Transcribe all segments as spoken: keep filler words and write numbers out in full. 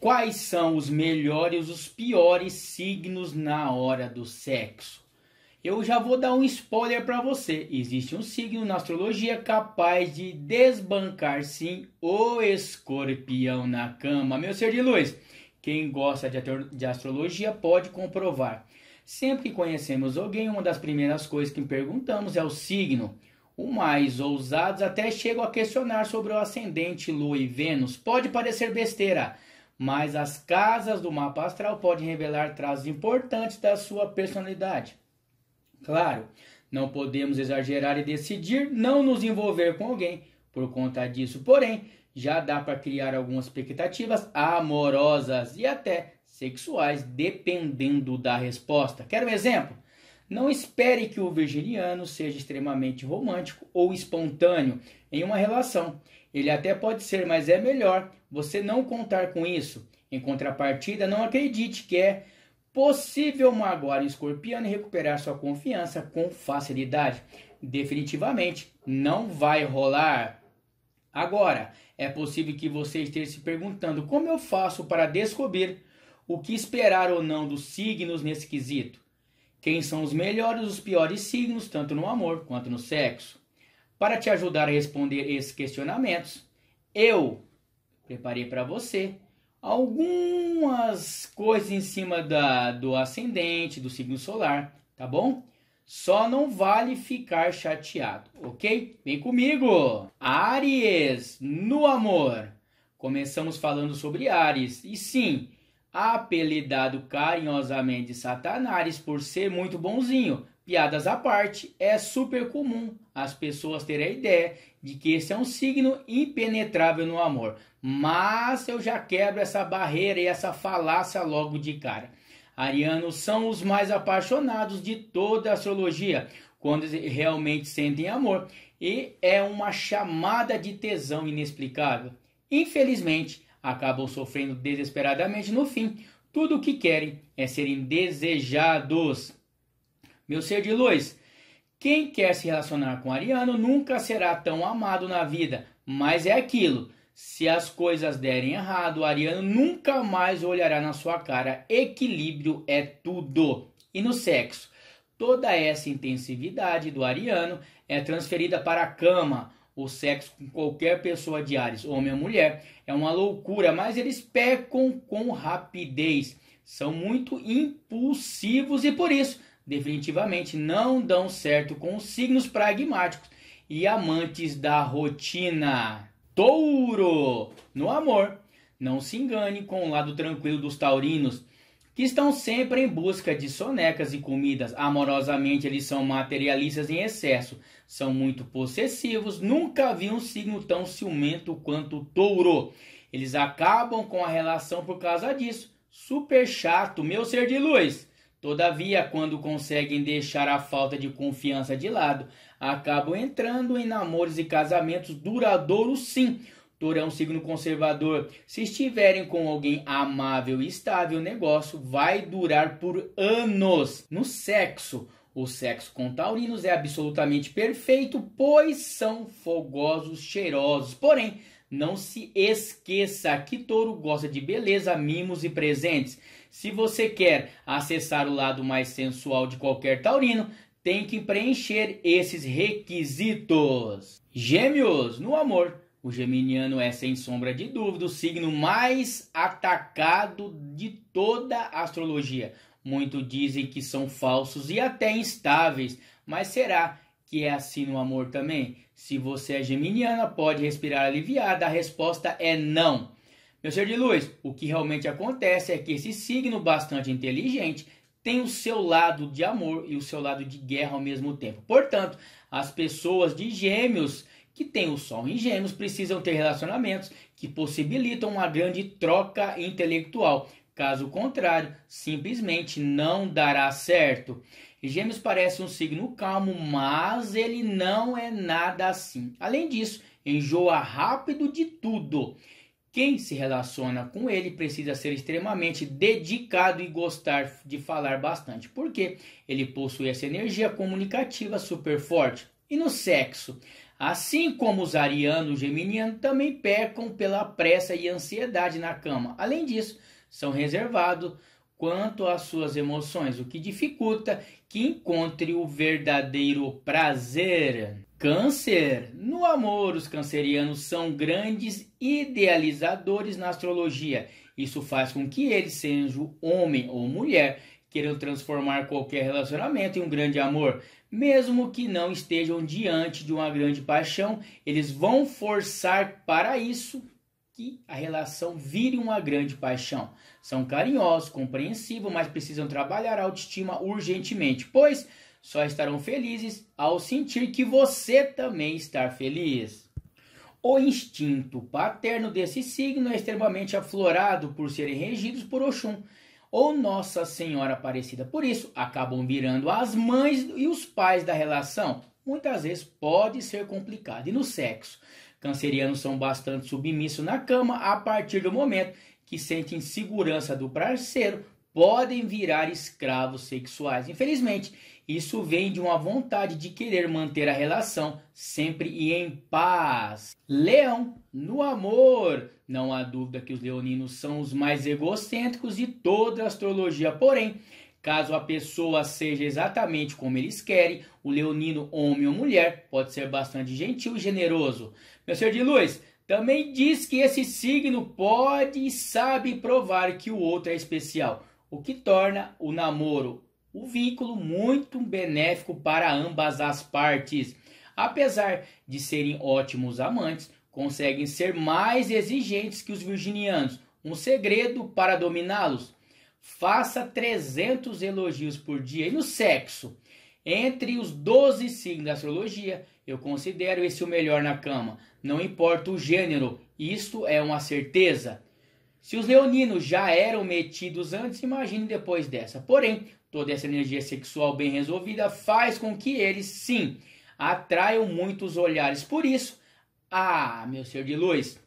Quais são os melhores e os piores signos na hora do sexo? Eu já vou dar um spoiler para você. Existe um signo na astrologia capaz de desbancar, sim, o escorpião na cama. Meu ser de luz, quem gosta de astrologia pode comprovar. Sempre que conhecemos alguém, uma das primeiras coisas que perguntamos é o signo. Os mais ousados até chegam a questionar sobre o ascendente, lua e Vênus. Pode parecer besteira, mas as casas do mapa astral podem revelar traços importantes da sua personalidade. Claro, não podemos exagerar e decidir não nos envolver com alguém por conta disso, porém, já dá para criar algumas expectativas amorosas e até sexuais, dependendo da resposta. Quer um exemplo? Não espere que o virginiano seja extremamente romântico ou espontâneo em uma relação. Ele até pode ser, mas é melhor você não contar com isso. Em contrapartida, não acredite que é possível magoar um escorpião e recuperar sua confiança com facilidade. Definitivamente não vai rolar. Agora, é possível que você esteja se perguntando como eu faço para descobrir o que esperar ou não dos signos nesse quesito. Quem são os melhores e os piores signos, tanto no amor quanto no sexo? Para te ajudar a responder esses questionamentos, eu preparei para você algumas coisas em cima da, do ascendente, do signo solar, tá bom? Só não vale ficar chateado, ok? Vem comigo! Áries, no amor. Começamos falando sobre Áries, e sim, apelidado carinhosamente de Satanás por ser muito bonzinho. Piadas à parte, é super comum as pessoas terem a ideia de que esse é um signo impenetrável no amor. Mas eu já quebro essa barreira e essa falácia logo de cara. Arianos são os mais apaixonados de toda a astrologia, quando realmente sentem amor, e é uma chamada de tesão inexplicável. Infelizmente, acabam sofrendo desesperadamente no fim. Tudo o que querem é serem desejados. Meu ser de luz, quem quer se relacionar com ariano nunca será tão amado na vida. Mas é aquilo, se as coisas derem errado, o ariano nunca mais olhará na sua cara. Equilíbrio é tudo. E no sexo, toda essa intensividade do ariano é transferida para a cama. O sexo com qualquer pessoa de Áries, homem ou mulher, é uma loucura, mas eles pecam com rapidez. São muito impulsivos e por isso, definitivamente, não dão certo com os signos pragmáticos e amantes da rotina. Touro, no amor, não se engane com o lado tranquilo dos taurinos, que estão sempre em busca de sonecas e comidas. Amorosamente, eles são materialistas em excesso, são muito possessivos, nunca vi um signo tão ciumento quanto o touro. Eles acabam com a relação por causa disso. Super chato, meu ser de luz. Todavia, quando conseguem deixar a falta de confiança de lado, acabam entrando em namoros e casamentos duradouros, sim. Touro é um signo conservador. Se estiverem com alguém amável e estável, o negócio vai durar por anos. No sexo, o sexo com taurinos é absolutamente perfeito, pois são fogosos, cheirosos. Porém, não se esqueça que touro gosta de beleza, mimos e presentes. Se você quer acessar o lado mais sensual de qualquer taurino, tem que preencher esses requisitos. Gêmeos, no amor. O geminiano é, sem sombra de dúvida, o signo mais atacado de toda a astrologia. Muitos dizem que são falsos e até instáveis, mas será que é assim no amor também? Se você é geminiana, pode respirar aliviada, a resposta é não. Meu ser de luz, o que realmente acontece é que esse signo bastante inteligente tem o seu lado de amor e o seu lado de guerra ao mesmo tempo. Portanto, as pessoas de gêmeos que tem o sol em gêmeos precisam ter relacionamentos que possibilitam uma grande troca intelectual. Caso contrário, simplesmente não dará certo. Gêmeos parece um signo calmo, mas ele não é nada assim. Além disso, enjoa rápido de tudo. Quem se relaciona com ele precisa ser extremamente dedicado e gostar de falar bastante, porque ele possui essa energia comunicativa super forte. E no sexo, Assim como os arianos geminianos também pecam pela pressa e ansiedade na cama. Além disso, são reservados quanto às suas emoções, o que dificulta que encontre o verdadeiro prazer. Câncer. No amor, os cancerianos são grandes idealizadores na astrologia. Isso faz com que eles, sejam homem ou mulher, queiram transformar qualquer relacionamento em um grande amor. Mesmo que não estejam diante de uma grande paixão, eles vão forçar para isso que a relação vire uma grande paixão. São carinhosos, compreensivos, mas precisam trabalhar a autoestima urgentemente, pois só estarão felizes ao sentir que você também está feliz. O instinto paterno desse signo é extremamente aflorado por serem regidos por Oxum ou Nossa Senhora Aparecida. Por isso, acabam virando as mães e os pais da relação. Muitas vezes pode ser complicado. E no sexo? Cancerianos são bastante submissos na cama. A partir do momento que sentem segurança do parceiro, podem virar escravos sexuais. Infelizmente, isso vem de uma vontade de querer manter a relação sempre e em paz. Leão, no amor. Não há dúvida que os leoninos são os mais egocêntricos de toda a astrologia. Porém, caso a pessoa seja exatamente como eles querem, o leonino, homem ou mulher, pode ser bastante gentil e generoso. Meu ser de luz também diz que esse signo pode e sabe provar que o outro é especial, o que torna o namoro, o vínculo, muito benéfico para ambas as partes. Apesar de serem ótimos amantes, conseguem ser mais exigentes que os virginianos. Um segredo para dominá-los: faça trezentos elogios por dia. E no sexo? Entre os doze signos da astrologia, eu considero esse o melhor na cama. Não importa o gênero, isto é uma certeza. Se os leoninos já eram metidos antes, imagine depois dessa. Porém, toda essa energia sexual bem resolvida faz com que eles, sim, atraiam muitos olhares. Por isso, ah, meu ser de luz,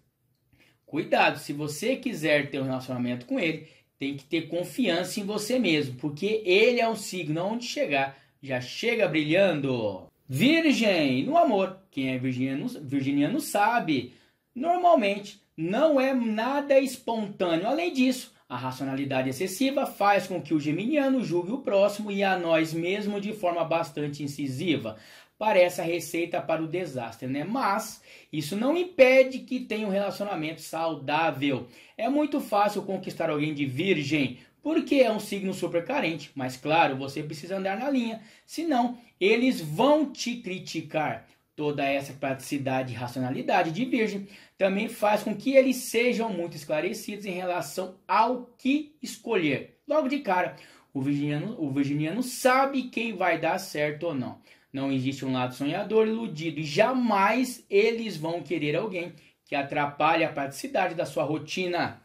cuidado, se você quiser ter um relacionamento com ele, tem que ter confiança em você mesmo, porque ele é um signo onde chegar, já chega brilhando. Virgem, no amor, quem é virginiano, virginiano sabe, normalmente não é nada espontâneo. Além disso, a racionalidade excessiva faz com que o geminiano julgue o próximo e a nós mesmos de forma bastante incisiva. Parece a receita para o desastre, né? Mas isso não impede que tenha um relacionamento saudável. É muito fácil conquistar alguém de virgem, porque é um signo super carente. Mas claro, você precisa andar na linha, senão eles vão te criticar. Toda essa praticidade e racionalidade de virgem também faz com que eles sejam muito esclarecidos em relação ao que escolher. Logo de cara, o virginiano, o virginiano sabe quem vai dar certo ou não. Não existe um lado sonhador, iludido, e jamais eles vão querer alguém que atrapalhe a praticidade da sua rotina.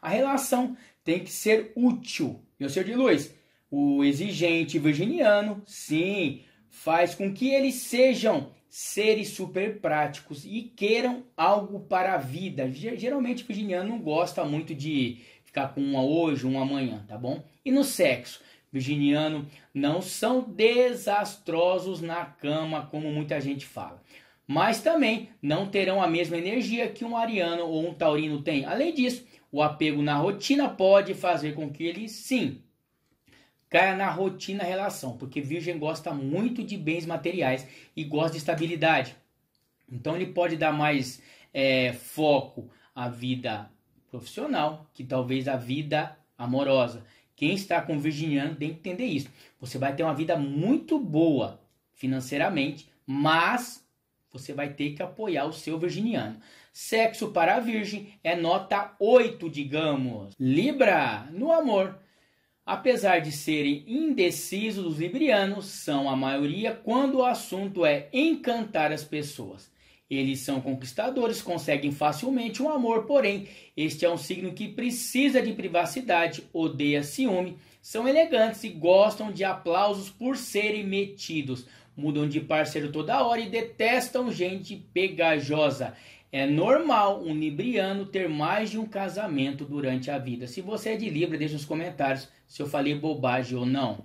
A relação tem que ser útil. Meu ser de luz, o exigente virginiano, sim, faz com que eles sejam seres super práticos e queiram algo para a vida. Geralmente o virginiano não gosta muito de ficar com uma hoje, uma amanhã, tá bom? E no sexo? Virginiano não são desastrosos na cama, como muita gente fala, mas também não terão a mesma energia que um ariano ou um taurino tem. Além disso, o apego na rotina pode fazer com que ele, sim, caia na rotina relação, porque virgem gosta muito de bens materiais e gosta de estabilidade. Então ele pode dar mais é, foco à vida profissional que talvez à vida amorosa. Quem está com o virginiano tem que entender isso. Você vai ter uma vida muito boa financeiramente, mas você vai ter que apoiar o seu virginiano. Sexo para a virgem é nota oito, digamos. Libra, no amor. Apesar de serem indecisos, os librianos são a maioria quando o assunto é encantar as pessoas. Eles são conquistadores, conseguem facilmente um amor, porém, este é um signo que precisa de privacidade, odeia ciúme, são elegantes e gostam de aplausos por serem metidos, mudam de parceiro toda hora e detestam gente pegajosa. É normal um libriano ter mais de um casamento durante a vida. Se você é de Libra, deixe nos comentários se eu falei bobagem ou não.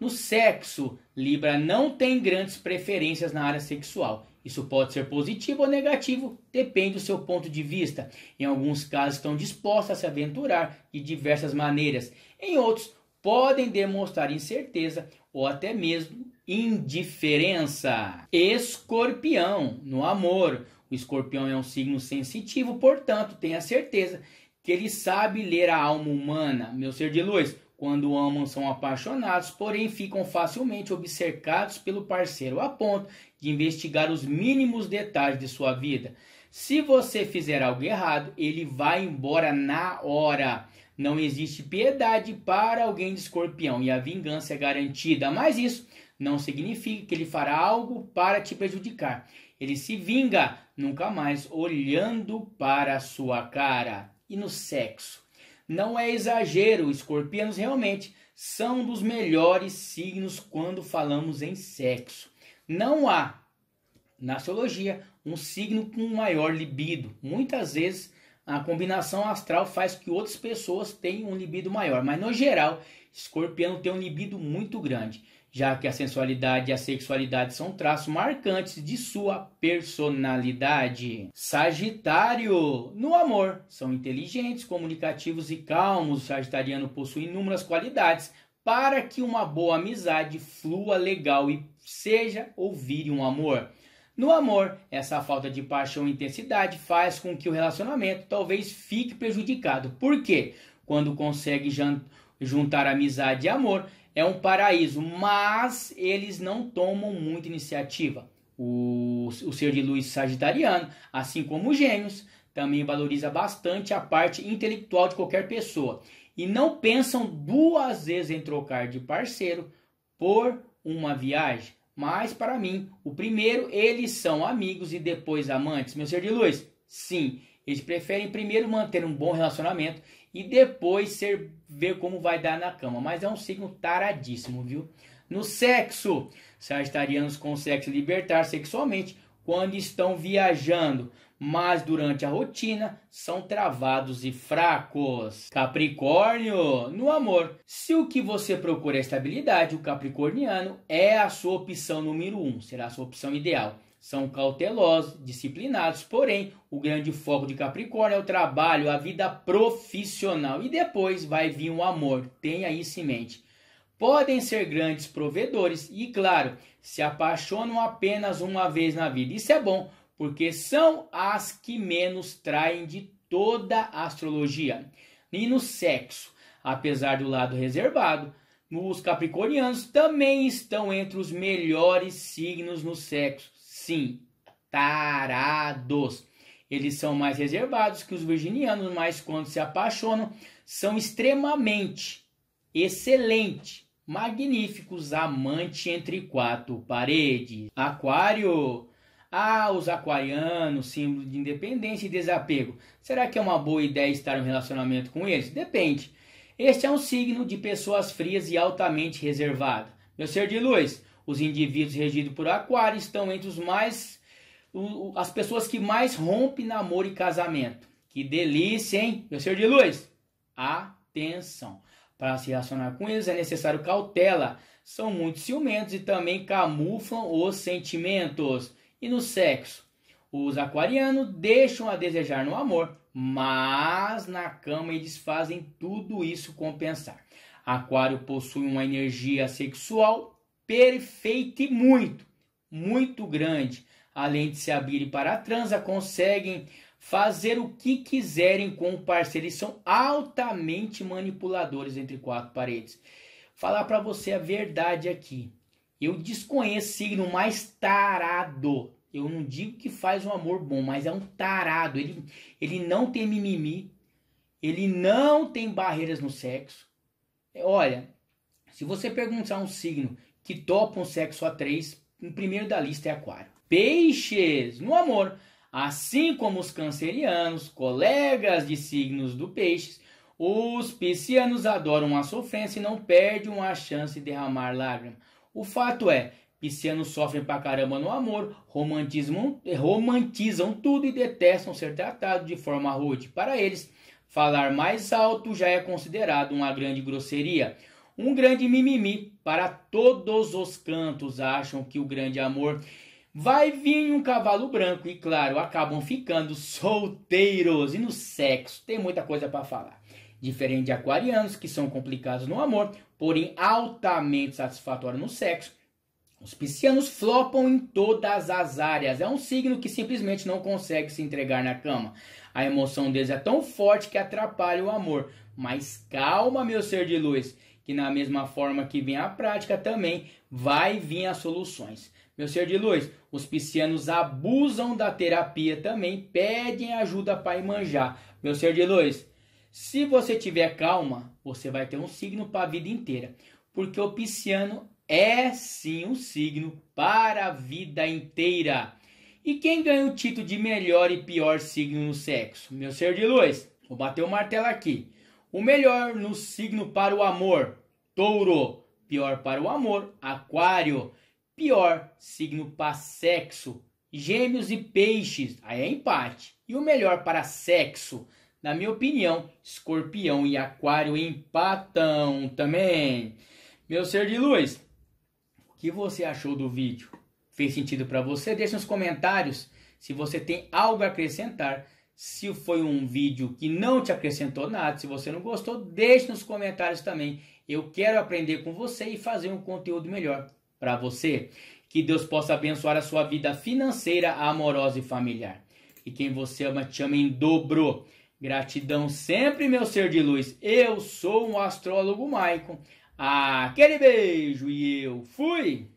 No sexo, Libra não tem grandes preferências na área sexual. Isso pode ser positivo ou negativo, depende do seu ponto de vista. Em alguns casos estão dispostos a se aventurar de diversas maneiras. Em outros, podem demonstrar incerteza ou até mesmo indiferença. Escorpião, no amor. O escorpião é um signo sensitivo, portanto, tenha certeza que ele sabe ler a alma humana. Meu ser de luz, quando amam são apaixonados, porém ficam facilmente obcecados pelo parceiro a ponto de investigar os mínimos detalhes de sua vida. Se você fizer algo errado, ele vai embora na hora. Não existe piedade para alguém de escorpião e a vingança é garantida, mas isso não significa que ele fará algo para te prejudicar. Ele se vinga, nunca mais olhando para a sua cara. E no sexo? Não é exagero, os escorpianos realmente são dos melhores signos quando falamos em sexo. Não há, na astrologia, um signo com maior libido. Muitas vezes a combinação astral faz que outras pessoas tenham um libido maior, mas no geral, escorpião tem um libido muito grande, já que a sensualidade e a sexualidade são traços marcantes de sua personalidade. Sagitário, no amor, são inteligentes, comunicativos e calmos. O sagitariano possui inúmeras qualidades para que uma boa amizade flua legal e seja ou vire um amor. No amor, essa falta de paixão e intensidade faz com que o relacionamento talvez fique prejudicado. Por quê? Quando consegue juntar amizade e amor, é um paraíso, mas eles não tomam muita iniciativa. O, o ser de luz sagitariano, assim como os gêmeos, também valoriza bastante a parte intelectual de qualquer pessoa. E não pensam duas vezes em trocar de parceiro por uma viagem. Mas, para mim, o primeiro, eles são amigos e depois amantes. Meu ser de luz, sim, eles preferem primeiro manter um bom relacionamento e depois ser, ver como vai dar na cama. Mas é um signo taradíssimo, viu? No sexo, sagitarianos conseguem se libertar sexualmente quando estão viajando, mas durante a rotina são travados e fracos. Capricórnio, no amor. Se o que você procura é estabilidade, o capricorniano é a sua opção número um, será a sua opção ideal. São cautelosos, disciplinados, porém o grande foco de Capricórnio é o trabalho, a vida profissional. E depois vai vir o amor, tenha isso em mente. Podem ser grandes provedores e, claro, se apaixonam apenas uma vez na vida. Isso é bom, porque são as que menos traem de toda a astrologia. E no sexo, apesar do lado reservado, os capricornianos também estão entre os melhores signos no sexo. Sim, tarados. Eles são mais reservados que os virginianos, mas quando se apaixonam, são extremamente, excelente, magníficos, amante entre quatro paredes. Aquário. Ah, os aquarianos, símbolo de independência e desapego. Será que é uma boa ideia estar em um relacionamento com eles? Depende. Este é um signo de pessoas frias e altamente reservada. Meu ser de luz, os indivíduos regidos por Aquário estão entre os mais, o, as pessoas que mais rompem namoro e casamento. Que delícia, hein? Meu ser de luz, atenção. Para se relacionar com eles é necessário cautela. São muito ciumentos e também camuflam os sentimentos. E no sexo, os aquarianos deixam a desejar no amor, mas na cama eles fazem tudo isso compensar. Aquário possui uma energia sexual perfeita e muito, muito grande. Além de se abrirem para a transa, conseguem fazer o que quiserem com o parceiro. E são altamente manipuladores entre quatro paredes. Falar para você a verdade aqui. Eu desconheço signo mais tarado. Eu não digo que faz um amor bom, mas é um tarado. Ele, ele não tem mimimi. Ele não tem barreiras no sexo. Olha, se você perguntar um signo que topam sexo a três, o primeiro da lista é Aquário. Peixes, no amor, assim como os cancerianos, colegas de signos do peixes, os piscianos adoram a sofrência e não perdem a chance de derramar lágrimas. O fato é, piscianos sofrem pra caramba no amor, romantizam, romantizam tudo e detestam ser tratados de forma rude. Para eles, falar mais alto já é considerado uma grande grosseria. Um grande mimimi para todos os cantos, acham que o grande amor Vai vir um cavalo branco e, claro, acabam ficando solteiros. E no sexo tem muita coisa para falar. Diferente de aquarianos, que são complicados no amor, porém altamente satisfatórios no sexo, os piscianos flopam em todas as áreas. É um signo que simplesmente não consegue se entregar na cama. A emoção deles é tão forte que atrapalha o amor. Mas calma, meu ser de luz, que na mesma forma que vem a prática, também vai vir as soluções. Meu ser de luz, os piscianos abusam da terapia também, pedem ajuda para Iemanjá. Meu ser de luz, se você tiver calma, você vai ter um signo para a vida inteira. Porque o pisciano é sim um signo para a vida inteira. E quem ganha o título de melhor e pior signo no sexo? Meu ser de luz, vou bater o martelo aqui. O melhor no signo para o amor, touro. Pior para o amor, aquário. Pior signo para sexo, gêmeos e peixes, aí é empate. E o melhor para sexo, na minha opinião, escorpião e aquário empatam também. Meu ser de luz, o que você achou do vídeo? Fez sentido para você? Deixe nos comentários se você tem algo a acrescentar. Se foi um vídeo que não te acrescentou nada, se você não gostou, deixe nos comentários também. Eu quero aprender com você e fazer um conteúdo melhor para você. Que Deus possa abençoar a sua vida financeira, amorosa e familiar. E quem você ama te ama em dobro. Gratidão sempre, meu ser de luz. Eu sou um astrólogo Maicon. Aquele beijo e eu fui!